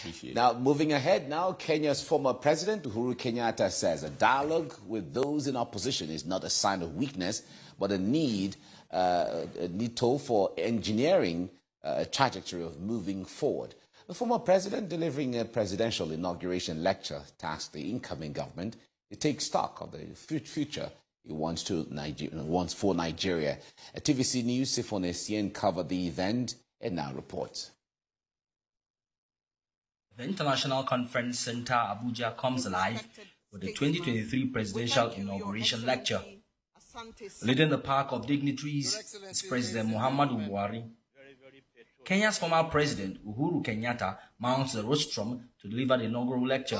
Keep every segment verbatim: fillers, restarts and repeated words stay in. Appreciate now, it. Moving ahead now, Kenya's former president, Uhuru Kenyatta, says a dialogue with those in opposition is not a sign of weakness, but a need, uh, a need for engineering a trajectory of moving forward. The former president, delivering a presidential inauguration lecture, tasked the incoming government to take stock of the future he wants, to Niger wants for Nigeria. A T V C News, Sifone Sien covered the event and now reports. The International Conference Center Abuja comes alive with the twenty twenty-three presidential inauguration lecture. Leading the pack of dignitaries is President Muhammadu Buhari. Kenya's former president, Uhuru Kenyatta, mounts the rostrum to deliver the inaugural lecture.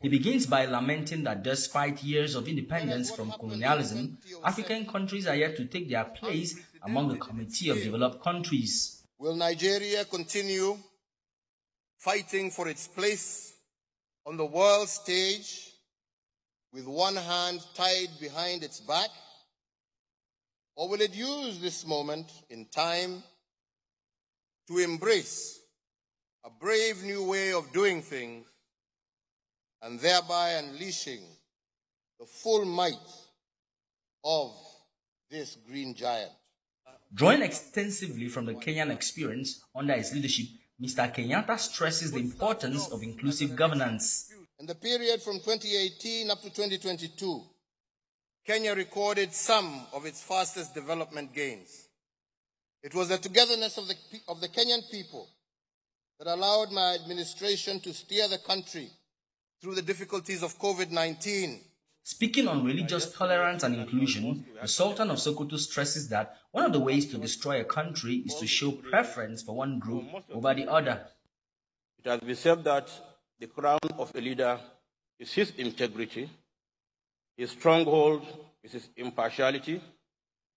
He begins by lamenting that despite years of independence from colonialism, African countries are yet to take their place among the Committee of Developed Countries. Will Nigeria continue fighting for its place on the world stage with one hand tied behind its back? Or will it use this moment in time to embrace a brave new way of doing things and thereby unleashing the full might of this green giant? Drawing extensively from the Kenyan experience under his leadership, Mister Kenyatta stresses the importance of inclusive governance. In the period from twenty eighteen up to twenty twenty-two, Kenya recorded some of its fastest development gains. It was the togetherness of the, of the Kenyan people that allowed my administration to steer the country through the difficulties of COVID nineteen. Speaking on religious tolerance and inclusion, the Sultan of Sokoto stresses that one of the ways to destroy a country is to show preference for one group over the other. It has been said that the crown of a leader is his integrity, his stronghold is his impartiality,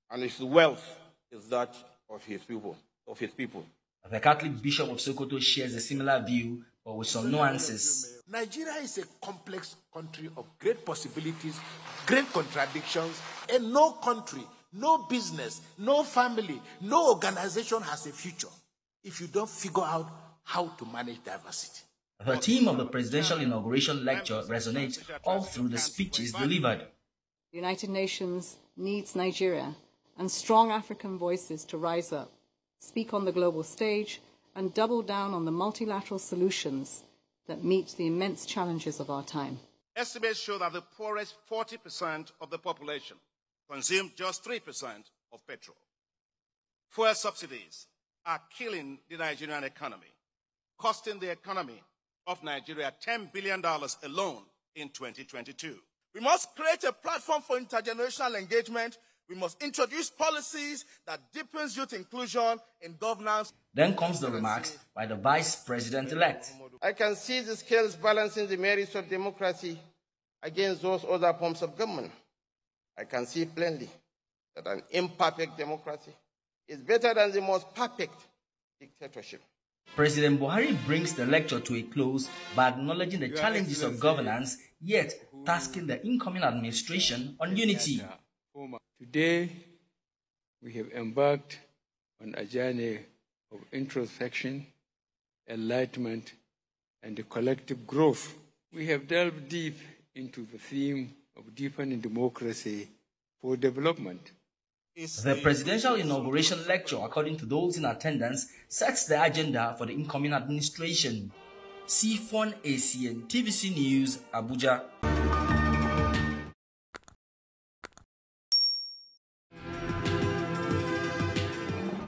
and his wealth is that of his people, of his people. The Catholic Bishop of Sokoto shares a similar view, but with some nuances. Nigeria is a complex country of great possibilities, great contradictions, and no country, no business, no family, no organization has a future if you don't figure out how to manage diversity. The theme of the presidential inauguration lecture resonates all through the speeches delivered. The United Nations needs Nigeria and strong African voices to rise up, speak on the global stage, and double down on the multilateral solutions that meet the immense challenges of our time. Estimates show that the poorest forty percent of the population consume just three percent of petrol. Fuel subsidies are killing the Nigerian economy, costing the economy of Nigeria ten billion dollars alone in twenty twenty-two. We must create a platform for intergenerational engagement. We must introduce policies that deepens youth inclusion in governance. Then comes the remarks by the vice president-elect. I can see the scales balancing the merits of democracy against those other forms of government. I can see plainly that an imperfect democracy is better than the most perfect dictatorship. President Buhari brings the lecture to a close by acknowledging the challenges of governance, yet tasking the incoming administration on unity. Today, we have embarked on a journey of introspection, enlightenment, and the collective growth. We have delved deep into the theme of deepening democracy for development. The presidential inauguration lecture, according to those in attendance, sets the agenda for the incoming administration. Sifone Sien, T V C News, Abuja.